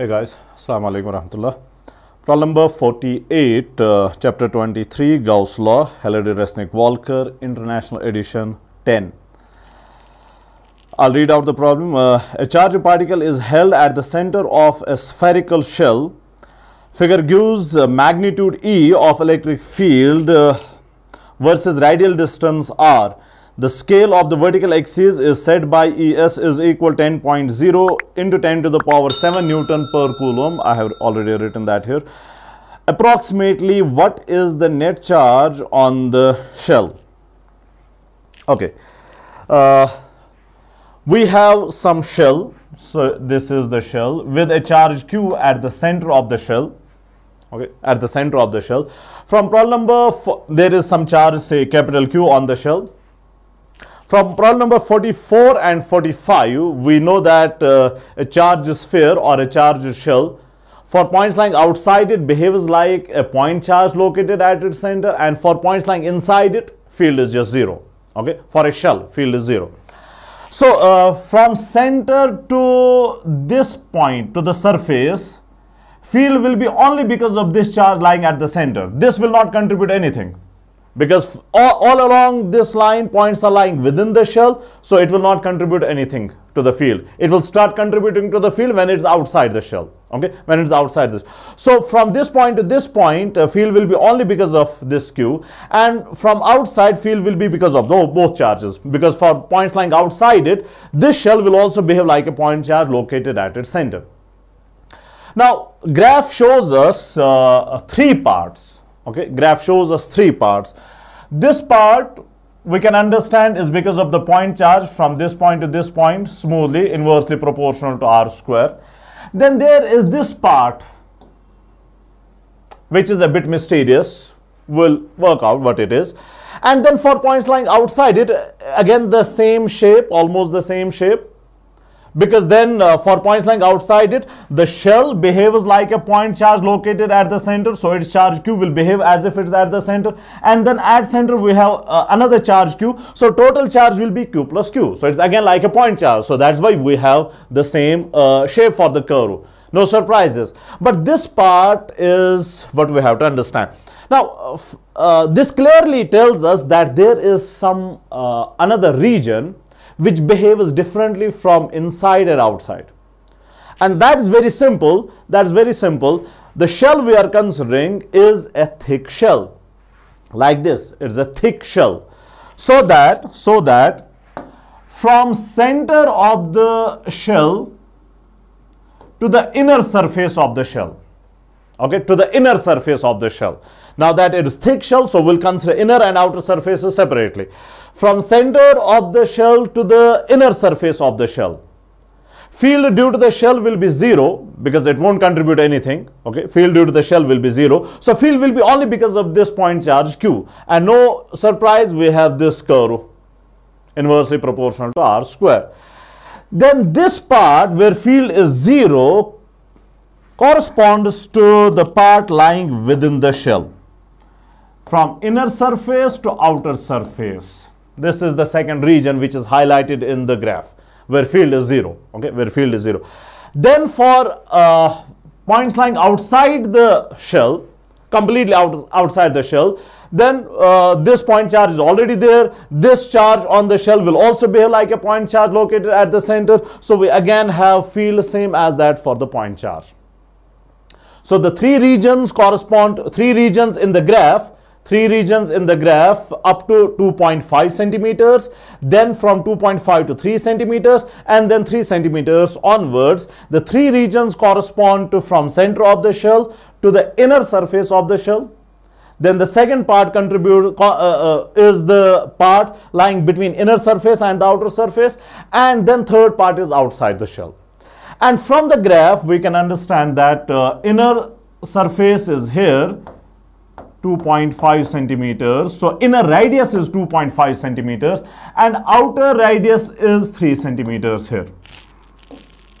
Hey guys, Assalamu alaikum warahmatullah. Problem number 48, chapter 23, Gauss's Law, Halliday, Resnick, Walker, International Edition 10. I'll read out the problem. A charged particle is held at the center of a spherical shell. Figure gives magnitude E of electric field versus radial distance R. The scale of the vertical axis is set by ES is equal 10.0 into 10 to the power 7 Newton per Coulomb. I have already written that here. Approximately, what is the net charge on the shell? Okay. We have some shell. So, this is the shell with a charge Q at the center of the shell. Okay, at the center of the shell. From problem number 4, there is some charge, say capital Q, on the shell. From problem number 44 and 45, we know that a charged sphere or a charged shell, for points lying outside it behaves like a point charge located at its center, and for points lying inside it, field is just 0. Okay, for a shell, field is 0. So, from center to this point, to the surface, field will be only because of this charge lying at the center. This will not contribute anything, because all along this line, points are lying within the shell, so it will not contribute anything to the field. It will start contributing to the field when it's outside the shell. Okay, when it's outside this. So from this point to this point, field will be only because of this Q, and from outside, field will be because of both charges. Because for points lying outside it, this shell will also behave like a point charge located at its center. Now, graph shows us three parts. Okay, graph shows us three parts. This part we can understand is because of the point charge from this point to this point, smoothly, inversely proportional to R square. Then there is this part, which is a bit mysterious. We'll work out what it is. And then for points lying outside it, again the same shape, almost the same shape. Because then for points lying outside it, the shell behaves like a point charge located at the center. So, its charge Q will behave as if it's at the center. And then at center, we have another charge Q. So, total charge will be Q plus Q. So, it's again like a point charge. So, that's why we have the same shape for the curve. No surprises. But this part is what we have to understand. Now, this clearly tells us that there is some another region which behaves differently from inside and outside. And that's very simple. That's very simple. The shell we are considering is a thick shell. Like this. It's a thick shell. So that from center of the shell to the inner surface of the shell. Okay, to the inner surface of the shell. Now that it is thick shell, so we'll consider inner and outer surfaces separately. From center of the shell to the inner surface of the shell, field due to the shell will be 0 because it won't contribute anything. Okay, field due to the shell will be 0. So field will be only because of this point charge Q. And no surprise, we have this curve inversely proportional to R square. Then this part where field is 0 corresponds to the part lying within the shell, from inner surface to outer surface. This is the second region which is highlighted in the graph, where field is 0. Okay, where field is 0. Then for points lying outside the shell, completely outside the shell, then this point charge is already there. This charge on the shell will also behave like a point charge located at the center. So we again have field same as that for the point charge. So the three regions in the graph up to 2.5 centimeters, then from 2.5 to 3 centimeters, and then 3 centimeters onwards. The three regions correspond to from center of the shell to the inner surface of the shell. Then the second part is the part lying between inner surface and the outer surface, and then third part is outside the shell. And from the graph, we can understand that inner surface is here, 2.5 centimeters. So, inner radius is 2.5 centimeters and outer radius is 3 centimeters here.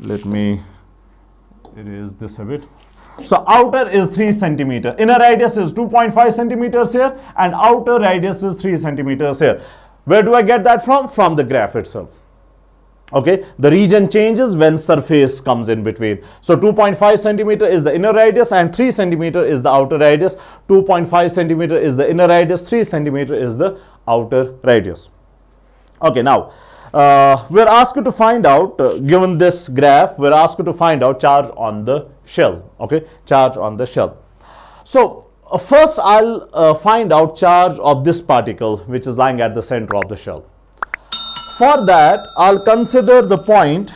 Let me erase this a bit. So, outer is 3 centimeters. Inner radius is 2.5 centimeters here and outer radius is 3 centimeters here. Where do I get that from? From the graph itself. Okay, the region changes when surface comes in between. So 2.5 centimeter is the inner radius and 3 centimeter is the outer radius. 2.5 centimeter is the inner radius, 3 centimeter is the outer radius. Okay, now we're asked to find out, given this graph, we're asked to find out charge on the shell. Okay, charge on the shell. So first I'll find out charge of this particle which is lying at the center of the shell. For that, I'll consider the point,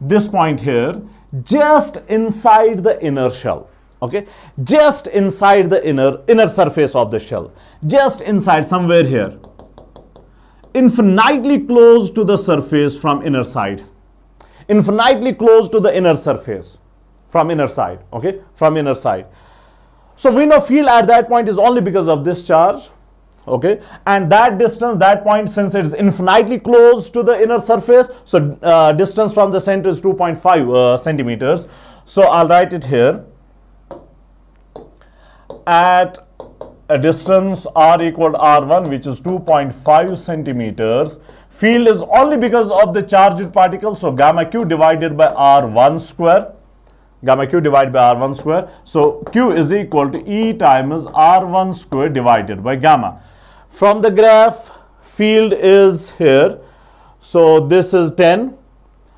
this point here, just inside the inner shell. Okay, just inside the inner surface of the shell, just inside, somewhere here, infinitely close to the surface from inner side, infinitely close to the inner surface from inner side. Okay, from inner side. So we know field at that point is only because of this charge. Okay, and that distance, that point, since it is infinitely close to the inner surface, so distance from the center is 2.5 centimeters. So I'll write it here at a distance r equal to r1, which is 2.5 centimeters. Field is only because of the charged particle, so gamma q divided by r1 square. Gamma q divided by r1 square. So q is equal to E times r1 square divided by gamma. From the graph, field is here, so this is 10,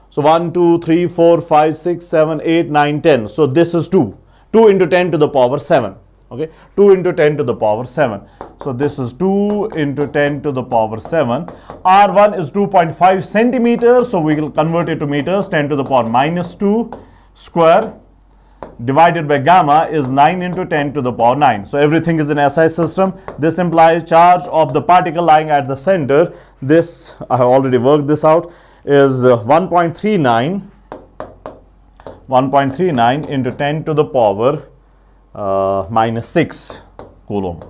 so 1, 2, 3, 4, 5, 6, 7, 8, 9, 10, so this is 2, 2 into 10 to the power 7, okay, 2 into 10 to the power 7, so this is 2 into 10 to the power 7, R1 is 2.5 centimeters, so we will convert it to meters, 10 to the power minus 2 square, divided by gamma is 9 into 10 to the power 9. So everything is in SI system. This implies charge of the particle lying at the center. This, I have already worked this out, is 1.39 into 10 to the power minus 6 coulomb.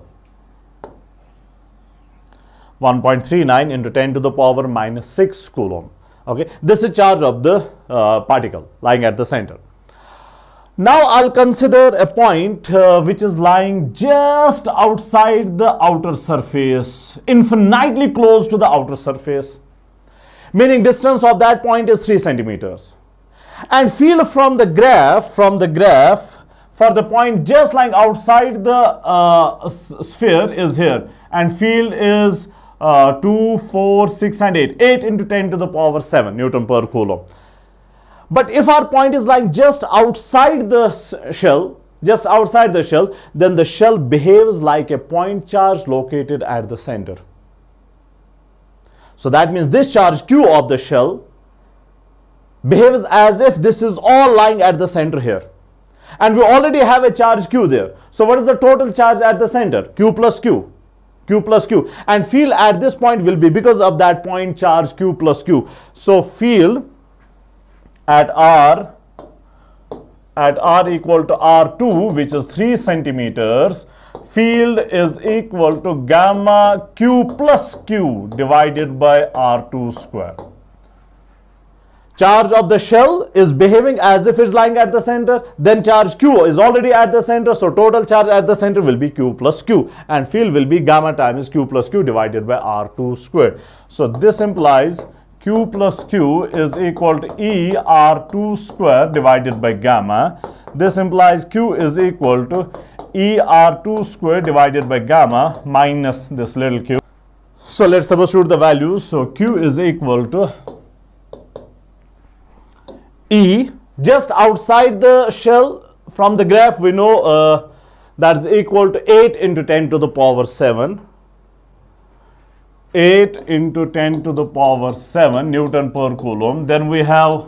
1.39 into 10 to the power minus 6 coulomb. Okay, this is charge of the particle lying at the center. Now I'll consider a point which is lying just outside the outer surface, infinitely close to the outer surface, meaning distance of that point is 3 centimeters. And field from the graph for the point just lying outside the sphere is here, and field is 2, 4, 6 and 8, 8 into 10 to the power 7 Newton per coulomb. But if our point is lying just outside the shell, just outside the shell, then the shell behaves like a point charge located at the center. So that means this charge Q of the shell behaves as if this is all lying at the center here. And we already have a charge Q there. So what is the total charge at the center? Q plus Q. Q plus Q. And field at this point will be because of that point charge Q plus Q. So field at r equal to r2, which is 3 centimeters, field is equal to gamma q plus q divided by r2 square. Charge of the shell is behaving as if it's lying at the center, then charge q is already at the center, so total charge at the center will be q plus q, and field will be gamma times q plus q divided by r2 square. So this implies Q plus Q is equal to E R2 square divided by gamma. This implies Q is equal to E R2 square divided by gamma minus this little q. So let's substitute the values. So Q is equal to E, just outside the shell. From the graph we know that is equal to 8 into 10 to the power 7. 8 into 10 to the power 7 Newton per coulomb. Then we have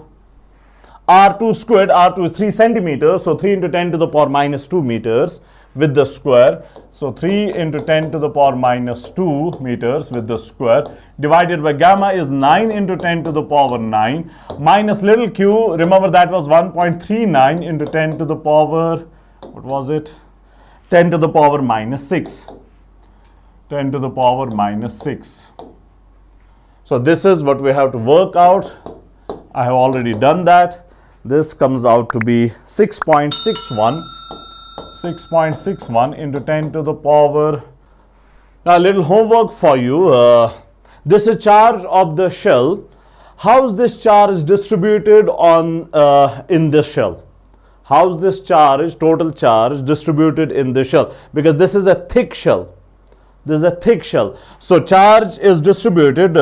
R2 squared. R2 is 3 centimeters. So 3 into 10 to the power minus 2 meters with the square. So 3 into 10 to the power minus 2 meters with the square divided by gamma is 9 into 10 to the power 9 minus little q. Remember that was 1.39 into 10 to the power, what was it? 10 to the power minus 6. 10 to the power minus 6. So this is what we have to work out. I have already done that. This comes out to be 6.61 into 10 to the power. Now a little homework for you. This is charge of the shell how is this charge distributed on in this shell? How is this charge, total charge, distributed in this shell? Because this is a thick shell. This is a thick shell. So charge is distributed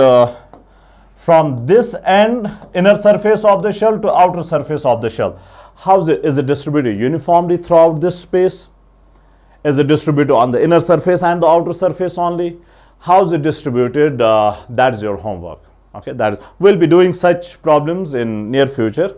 from this end, inner surface of the shell, to outer surface of the shell. How is it distributed uniformly throughout this space? Is it distributed on the inner surface and the outer surface only? How is it distributed? That is your homework. Okay, that we'll be doing such problems in near future.